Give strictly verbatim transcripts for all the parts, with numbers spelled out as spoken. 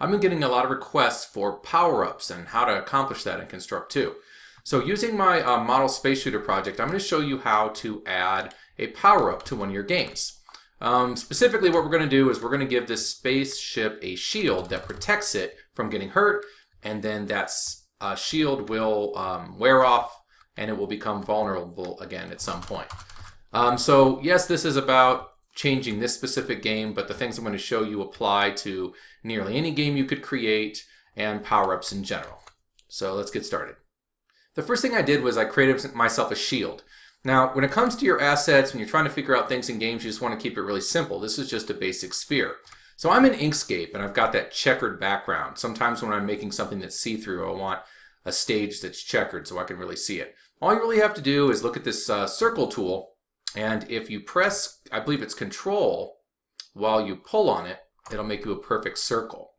I've been getting a lot of requests for power-ups and how to accomplish that in Construct two. So using my uh, model space shooter project, I'm going to show you how to add a power-up to one of your games. Um, specifically what we're going to do is we're going to give this spaceship a shield that protects it from getting hurt, and then that uh, shield will um, wear off and it will become vulnerable again at some point. Um, so yes, this is about changing this specific game, but the things I'm going to show you apply to nearly any game you could create and power-ups in general. So let's get started. The first thing I did was I created myself a shield. Now, when it comes to your assets, when you're trying to figure out things in games, you just want to keep it really simple. This is just a basic sphere. So I'm in Inkscape, and I've got that checkered background. Sometimes when I'm making something that's see-through, I want a stage that's checkered so I can really see it. All you really have to do is look at this uh, circle tool, and if you press, I believe it's Control, while you pull on it, it'll make you a perfect circle.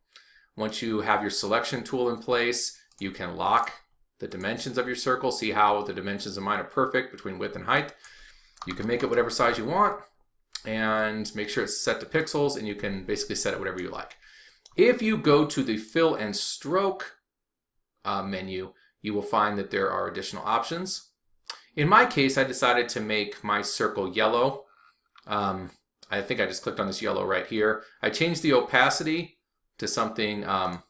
Once you have your selection tool in place, you can lock the dimensions of your circle. See how the dimensions of mine are perfect between width and height. You can make it whatever size you want and make sure it's set to pixels, and you can basically set it whatever you like. If you go to the Fill and Stroke uh, menu, you will find that there are additional options. In my case, I decided to make my circle yellow. Um, I think I just clicked on this yellow right here. I changed the opacity to something um,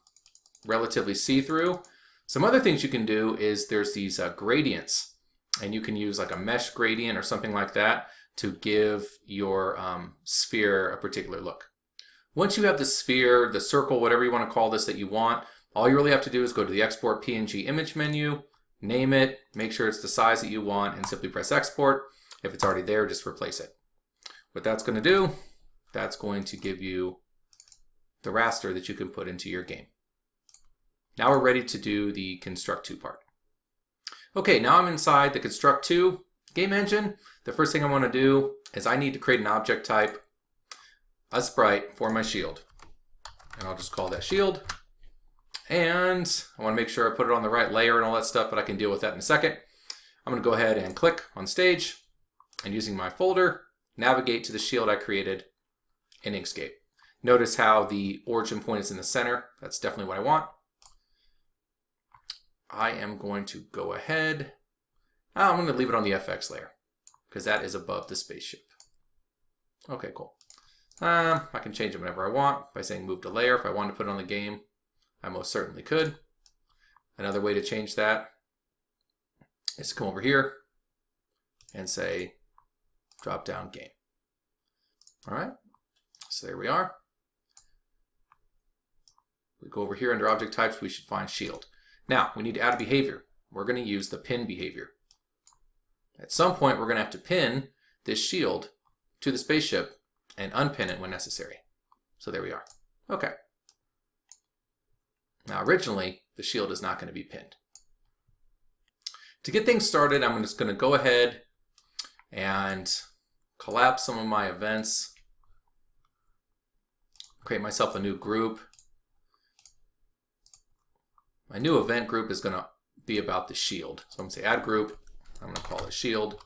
relatively see-through. Some other things you can do is there's these uh, gradients, and you can use like a mesh gradient or something like that to give your um, sphere a particular look. Once you have the sphere, the circle, whatever you want to call this that you want, all you really have to do is go to the Export P N G Image menu, name it, make sure it's the size that you want, and simply press export. If it's already there, just replace it. What that's going to do, that's going to give you the raster that you can put into your game. Now we're ready to do the Construct two part. Okay, now I'm inside the Construct two game engine. The first thing I want to do is I need to create an object type, a sprite for my shield. And I'll just call that shield. And I want to make sure I put it on the right layer and all that stuff, but I can deal with that in a second. I'm going to go ahead and click on stage, and using my folder, navigate to the shield I created in Inkscape. Notice how the origin point is in the center. That's definitely what I want. I am going to go ahead. I'm going to leave it on the F X layer because that is above the spaceship. Okay, cool. Uh, I can change it whenever I want by saying move to layer. If I wanted to put it on the game, I most certainly could. Another way to change that is to come over here and say drop down game. All right, so there we are. We go over here under object types, we should find shield. Now we need to add a behavior. We're going to use the pin behavior. At some point we're going to have to pin this shield to the spaceship and unpin it when necessary. So there we are. Okay. Now originally, the shield is not going to be pinned. To get things started, I'm just going to go ahead and collapse some of my events, create myself a new group. My new event group is going to be about the shield. So I'm going to say add group, I'm going to call it shield,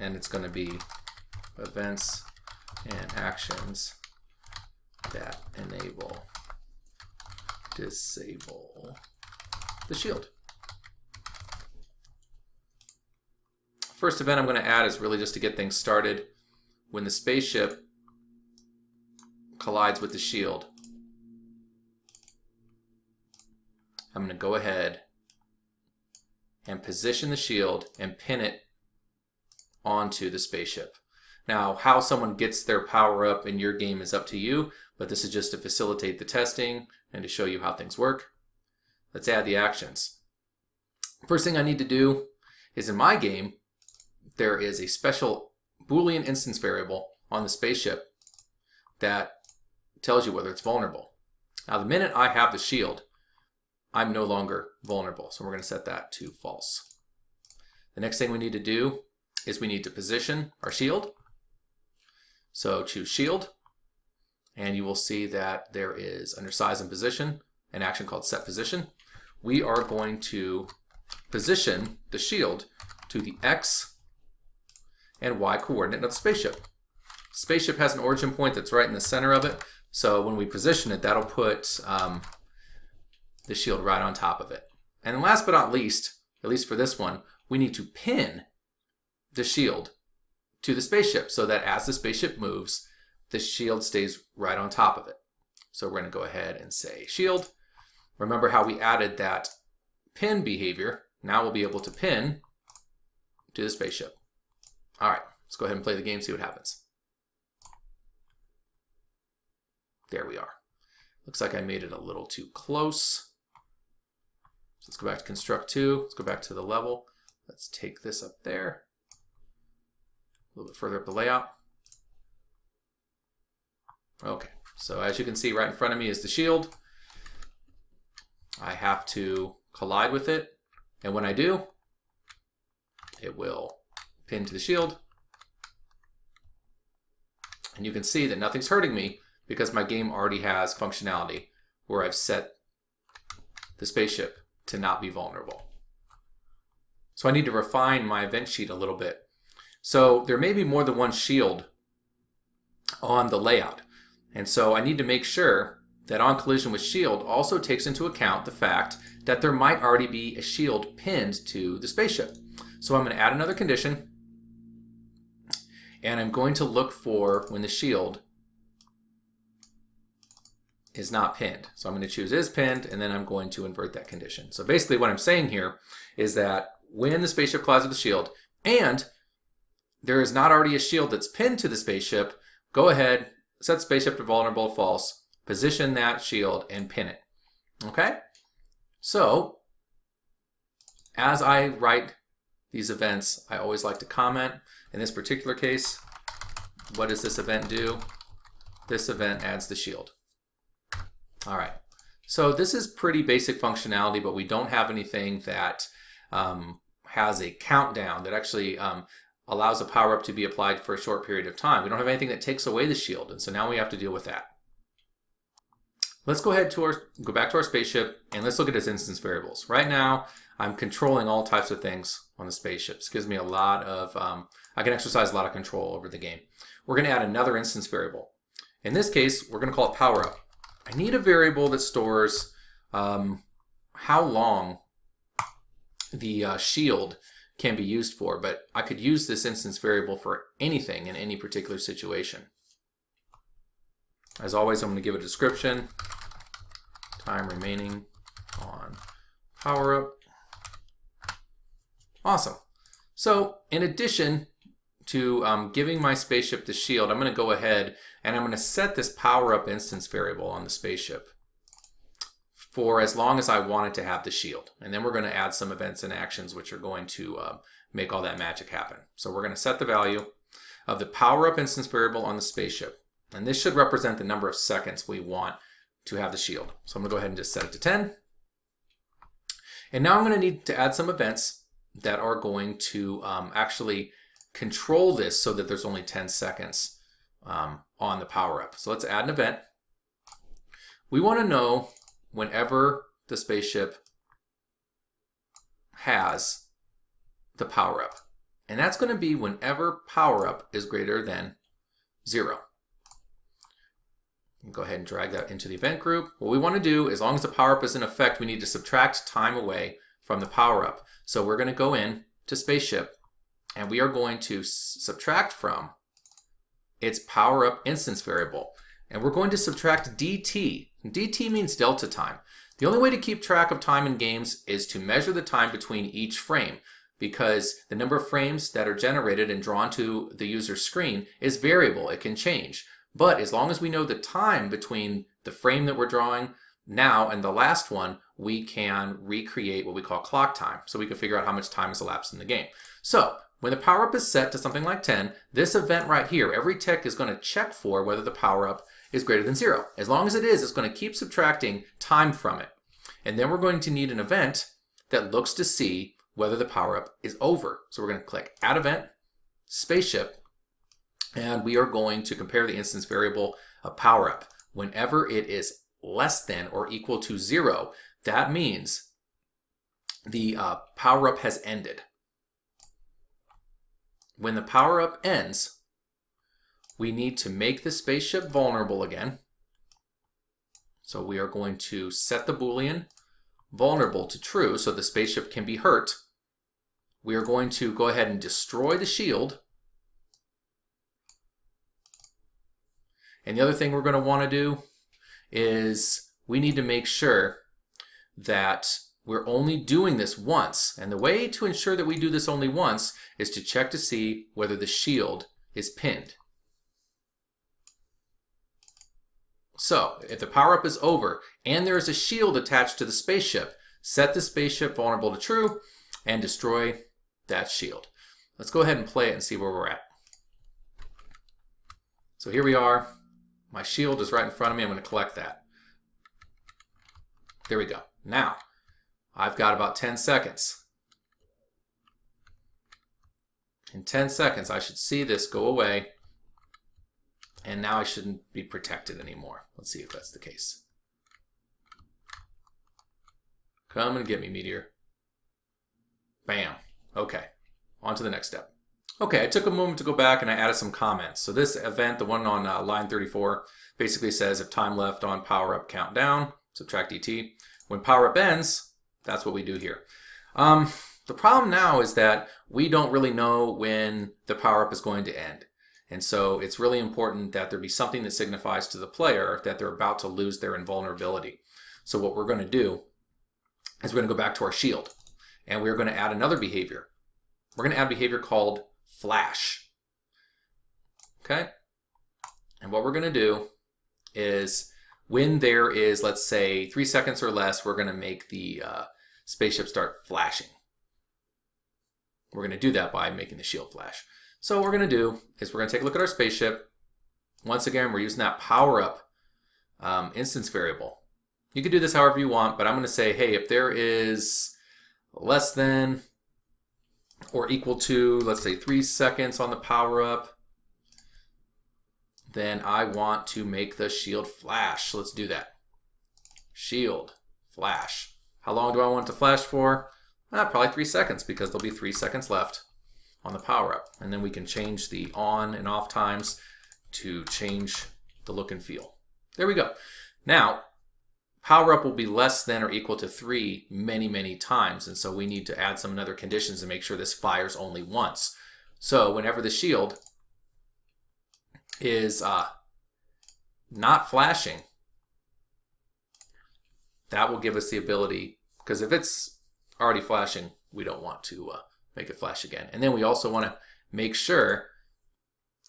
and it's going to be events and actions that enable disable the shield. First event I'm going to add is really just to get things started. When the spaceship collides with the shield, I'm going to go ahead and position the shield and pin it onto the spaceship. Now, how someone gets their power up in your game is up to you, but this is just to facilitate the testing and to show you how things work. Let's add the actions. First thing I need to do is in my game, there is a special Boolean instance variable on the spaceship that tells you whether it's vulnerable. Now, the minute I have the shield, I'm no longer vulnerable, so we're going to set that to false. The next thing we need to do is we need to position our shield. So choose shield, and you will see that there is under size and position an action called set position. We are going to position the shield to the X and Y coordinate of the spaceship. Spaceship has an origin point that's right in the center of it, So when we position it, that'll put um, the shield right on top of it. And last but not least, at least for this one, we need to pin the shield to the spaceship so that as the spaceship moves, the shield stays right on top of it. So we're going to go ahead and say shield. Remember how we added that pin behavior. Now we'll be able to pin to the spaceship. All right, let's go ahead and play the game, see what happens. There we are. Looks like I made it a little too close. So let's go back to Construct two. Let's go back to the level. Let's take this up there. A little bit further up the layout. Okay, so as you can see right in front of me is the shield. I have to collide with it, and when I do, it will pin to the shield. And you can see that nothing's hurting me because my game already has functionality where I've set the spaceship to not be vulnerable. So I need to refine my event sheet a little bit. So there may be more than one shield on the layout. And so I need to make sure that on collision with shield also takes into account the fact that there might already be a shield pinned to the spaceship. So I'm going to add another condition, and I'm going to look for when the shield is not pinned. So I'm going to choose is pinned, and then I'm going to invert that condition. So basically what I'm saying here is that when the spaceship collides with the shield and there is not already a shield that's pinned to the spaceship, go ahead, set spaceship to vulnerable false, position that shield, and pin it. Okay? So as I write these events, I always like to comment. In this particular case, what does this event do? This event adds the shield. All right, so this is pretty basic functionality, but we don't have anything that um, has a countdown that actually um, allows a power-up to be applied for a short period of time. We don't have anything that takes away the shield, and so now we have to deal with that. Let's go ahead to our, go back to our spaceship, and let's look at its instance variables. Right now, I'm controlling all types of things on the spaceship. This gives me a lot of, um, I can exercise a lot of control over the game. We're going to add another instance variable. In this case, we're going to call it power up. I need a variable that stores um, how long the uh, shield can be used for, but I could use this instance variable for anything in any particular situation. As always, I'm going to give a description, time remaining on power up. Awesome. So in addition to um, giving my spaceship the shield, I'm going to go ahead and I'm going to set this power up instance variable on the spaceship for as long as I want it to have the shield. And then we're going to add some events and actions which are going to uh, make all that magic happen. So we're going to set the value of the power up instance variable on the spaceship. And this should represent the number of seconds we want to have the shield. So I'm going to go ahead and just set it to ten. And now I'm going to need to add some events that are going to um, actually control this so that there's only ten seconds um, on the power up. So let's add an event. We want to know whenever the spaceship has the power up. And that's going to be whenever power up is greater than zero. Go ahead and drag that into the event group. What we want to do, as long as the power up is in effect, we need to subtract time away from the power up. So we're going to go in to spaceship and we are going to subtract from its power up instance variable. And we're going to subtract D T. D T means delta time. The only way to keep track of time in games is to measure the time between each frame, because the number of frames that are generated and drawn to the user's screen is variable. It can change. But as long as we know the time between the frame that we're drawing now and the last one, we can recreate what we call clock time. So we can figure out how much time has elapsed in the game. So when the power up is set to something like ten, this event right here, every tick is going to check for whether the power up is greater than zero. As long as it is, it's going to keep subtracting time from it. And then we're going to need an event that looks to see whether the power up is over. So we're going to click add event, spaceship, and we are going to compare the instance variable of power up. Whenever it is less than or equal to zero, that means the uh, power-up has ended. When the power-up ends, we need to make the spaceship vulnerable again. So we are going to set the Boolean vulnerable to true so the spaceship can be hurt. We are going to go ahead and destroy the shield. And the other thing we're going to want to do is we need to make sure that we're only doing this once. And the way to ensure that we do this only once is to check to see whether the shield is pinned. So if the power-up is over and there is a shield attached to the spaceship, set the spaceship vulnerable to true and destroy that shield. Let's go ahead and play it and see where we're at. So here we are. My shield is right in front of me. I'm going to collect that. There we go. Now, I've got about ten seconds. In ten seconds, I should see this go away. And now I shouldn't be protected anymore. Let's see if that's the case. Come and get me, Meteor. Bam. Okay. On to the next step. Okay, I took a moment to go back and I added some comments. So this event, the one on uh, line thirty-four, basically says if time left on power up countdown, subtract dt. When power up ends, that's what we do here. Um, the problem now is that we don't really know when the power up is going to end. And so it's really important that there be something that signifies to the player that they're about to lose their invulnerability. So what we're going to do is we're going to go back to our shield and we're going to add another behavior. We're going to add a behavior called flash. Okay? And what we're going to do is when there is, let's say, three seconds or less, we're going to make the uh, spaceship start flashing. We're going to do that by making the shield flash. So what we're going to do is we're going to take a look at our spaceship. Once again, we're using that power up um, instance variable. You can do this however you want, but I'm going to say, hey, if there is less than or equal to, let's say, three seconds on the power up, then I want to make the shield flash. So let's do that. Shield flash. How long do I want it to flash for? Ah, probably three seconds because there'll be three seconds left on the power up, and then we can change the on and off times to change the look and feel. There we go. Now power up will be less than or equal to three many many times, and so we need to add some other conditions to make sure this fires only once. So whenever the shield is uh, not flashing, that will give us the ability, because if it's already flashing we don't want to uh, make it flash again. And then we also want to make sure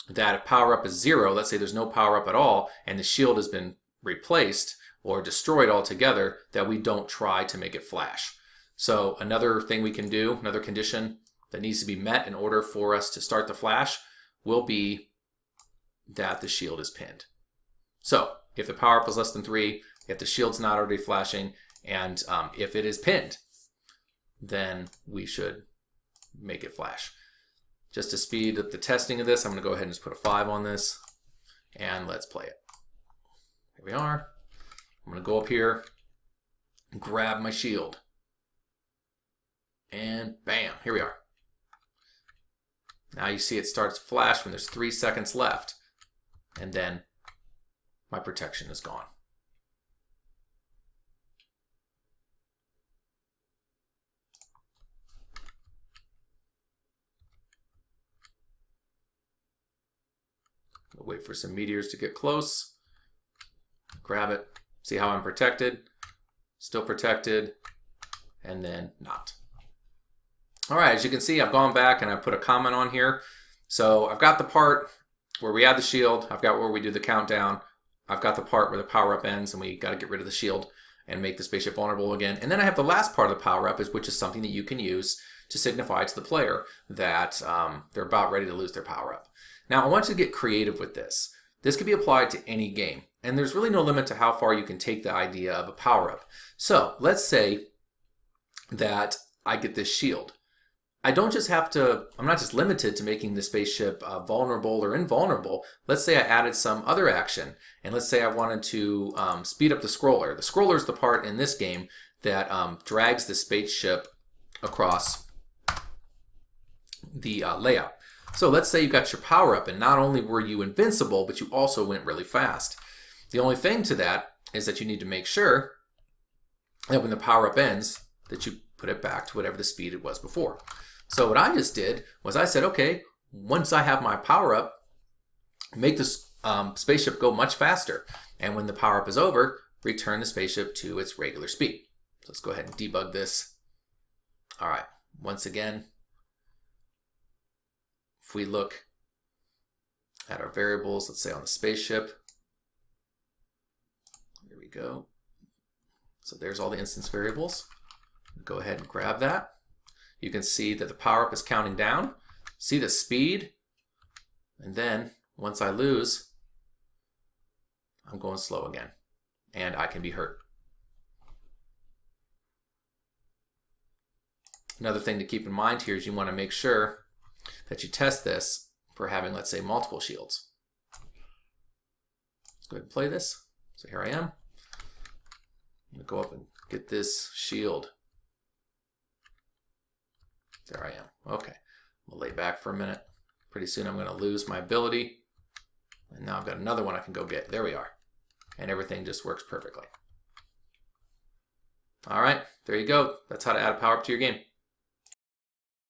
that if power up is zero, let's say there's no power up at all and the shield has been replaced or destroyed altogether, that we don't try to make it flash. So another thing we can do, another condition that needs to be met in order for us to start the flash will be that the shield is pinned. So if the power up is less than three, if the shield's not already flashing, and um, if it is pinned, then we should make it flash. Just to speed up the testing of this, I'm going to go ahead and just put a five on this and let's play it. Here we are. I'm going to go up here and grab my shield and bam, here we are. Now you see it starts to flash when there's three seconds left and then my protection is gone. Wait for some meteors to get close, grab it, see how I'm protected, still protected, and then not. All right, as you can see, I've gone back and I put a comment on here. So I've got the part where we add the shield, I've got where we do the countdown, I've got the part where the power up ends and we got to get rid of the shield and make the spaceship vulnerable again. And then I have the last part of the power up, is which is something that you can use to signify to the player that um, they're about ready to lose their power up. Now I want you to get creative with this. This could be applied to any game, and there's really no limit to how far you can take the idea of a power-up. So let's say that I get this shield. I don't just have to, I'm not just limited to making the spaceship uh, vulnerable or invulnerable. Let's say I added some other action, and let's say I wanted to um, speed up the scroller. The scroller is the part in this game that um, drags the spaceship across the uh, layout. So let's say you got your power up and not only were you invincible, but you also went really fast. The only thing to that is that you need to make sure that when the power up ends, that you put it back to whatever the speed it was before. So what I just did was I said, okay, once I have my power up, make this um, spaceship go much faster. And when the power up is over, return the spaceship to its regular speed. So let's go ahead and debug this. All right, once again, if we look at our variables, let's say on the spaceship, here we go. So there's all the instance variables. Go ahead and grab that. You can see that the power up is counting down. See the speed, and then once I lose, I'm going slow again, and I can be hurt. Another thing to keep in mind here is you want to make sure that you test this for having, let's say, multiple shields. Let's go ahead and play this. So here I am. I'm going to go up and get this shield. There I am. Okay. I'll lay back for a minute. Pretty soon I'm going to lose my ability. And now I've got another one I can go get. There we are. And everything just works perfectly. All right. There you go. That's how to add a power up to your game.